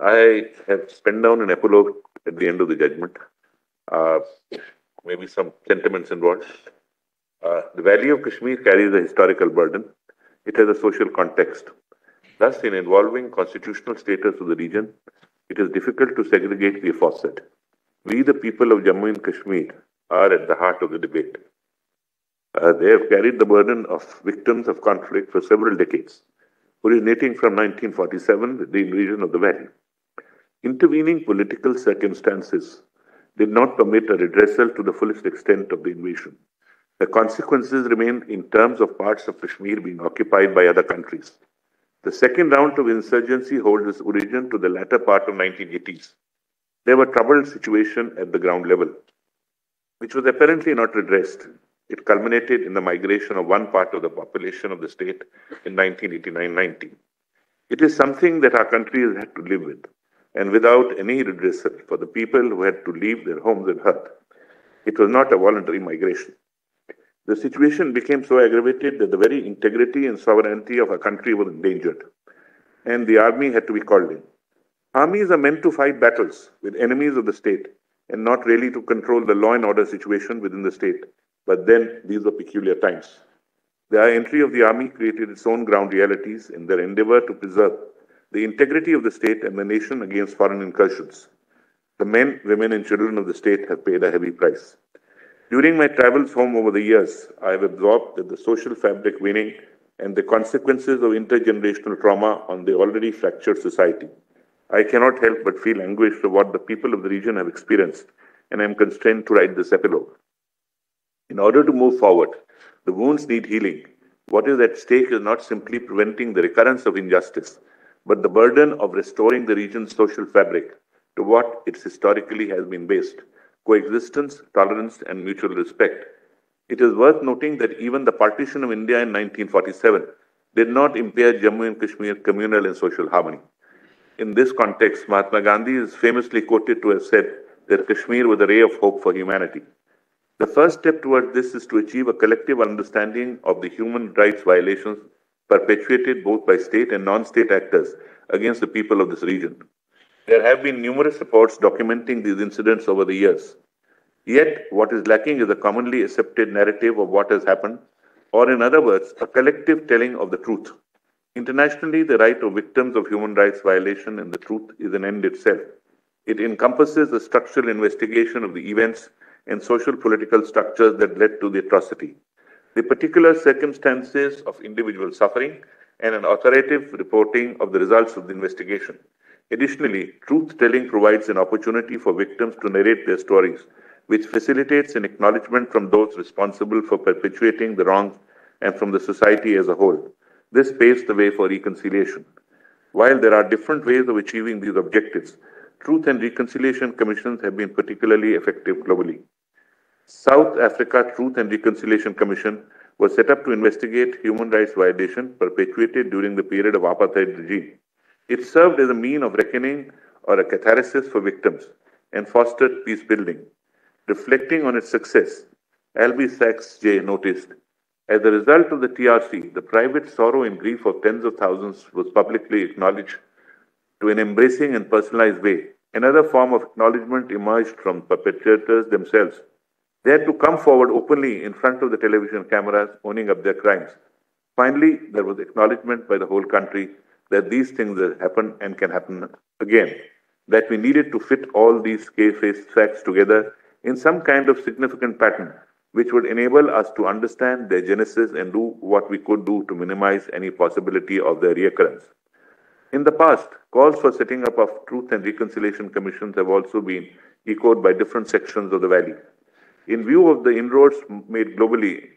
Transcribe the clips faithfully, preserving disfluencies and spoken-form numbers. I have penned down an epilogue at the end of the judgment. Uh, maybe some sentiments involved. Uh, the Valley of Kashmir carries a historical burden. It has a social context. Thus, in involving constitutional status of the region, it is difficult to segregate the aforesaid. We, the people of Jammu and Kashmir, are at the heart of the debate. Uh, they have carried the burden of victims of conflict for several decades, originating from nineteen forty-seven, the invasion of the Valley. Intervening political circumstances did not permit a redressal to the fullest extent of the invasion. The consequences remain in terms of parts of Kashmir being occupied by other countries. The second round of insurgency holds its origin to the latter part of nineteen eighties. There were troubled situation at the ground level, which was apparently not redressed. It culminated in the migration of one part of the population of the state in nineteen eighty-nine ninety. It is something that our country has had to live with, and without any redressal for the people who had to leave their homes and hut. It was not a voluntary migration. The situation became so aggravated that the very integrity and sovereignty of our country was endangered, and the army had to be called in. Armies are meant to fight battles with enemies of the state and not really to control the law and order situation within the state. But then, these were peculiar times. The entry of the army created its own ground realities in their endeavor to preserve the integrity of the state and the nation against foreign incursions. The men, women, and children of the state have paid a heavy price. During my travels home over the years, I have absorbed that the social fabric waning and the consequences of intergenerational trauma on the already fractured society. I cannot help but feel anguish for what the people of the region have experienced, and I am constrained to write this epilogue. In order to move forward, the wounds need healing. What is at stake is not simply preventing the recurrence of injustice, but the burden of restoring the region's social fabric to what it historically has been based: coexistence, tolerance, and mutual respect. It is worth noting that even the partition of India in nineteen forty-seven did not impair Jammu and Kashmir's communal and social harmony. In this context, Mahatma Gandhi is famously quoted to have said that Kashmir was a ray of hope for humanity. The first step towards this is to achieve a collective understanding of the human rights violations perpetuated both by state and non-state actors against the people of this region. There have been numerous reports documenting these incidents over the years. Yet, what is lacking is a commonly accepted narrative of what has happened, or in other words, a collective telling of the truth. Internationally, the right of victims of human rights violation and the truth is an end itself. It encompasses a structural investigation of the events and social political structures that led to the atrocity, the particular circumstances of individual suffering, and an authoritative reporting of the results of the investigation. Additionally, truth-telling provides an opportunity for victims to narrate their stories, which facilitates an acknowledgement from those responsible for perpetuating the wrongs and from the society as a whole. This paves the way for reconciliation. While there are different ways of achieving these objectives, Truth and Reconciliation Commissions have been particularly effective globally. South Africa Truth and Reconciliation Commission was set up to investigate human rights violations perpetuated during the period of apartheid regime. It served as a mean of reckoning or a catharsis for victims and fostered peace building. Reflecting on its success, Albie Sachs J noticed, as a result of the T R C, the private sorrow and grief of tens of thousands was publicly acknowledged to an embracing and personalized way. Another form of acknowledgement emerged from perpetrators themselves. They had to come forward openly in front of the television cameras, owning up their crimes. Finally, there was acknowledgement by the whole country that these things have happened and can happen again, that we needed to fit all these case facts together in some kind of significant pattern, which would enable us to understand their genesis and do what we could do to minimize any possibility of their recurrence. In the past, calls for setting up of Truth and Reconciliation Commissions have also been echoed by different sections of the Valley. In view of the inroads made globally,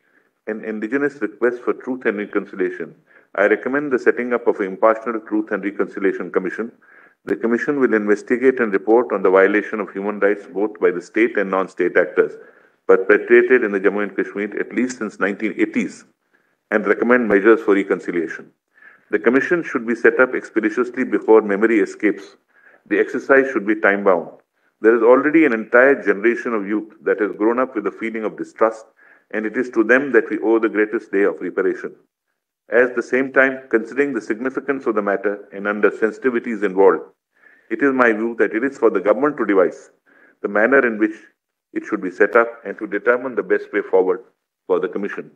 an indigenous request for truth and reconciliation, I recommend the setting up of an impartial Truth and Reconciliation Commission. The Commission will investigate and report on the violation of human rights both by the state and non-state actors perpetrated in the Jammu and Kashmir at least since nineteen eighties, and recommend measures for reconciliation. The commission should be set up expeditiously before memory escapes. The exercise should be time-bound. There is already an entire generation of youth that has grown up with a feeling of distrust, and it is to them that we owe the greatest day of reparation. At the same time, considering the significance of the matter and under sensitivities involved, It is my view that it is for the government to devise the manner in which it should be set up and to determine the best way forward for the Commission.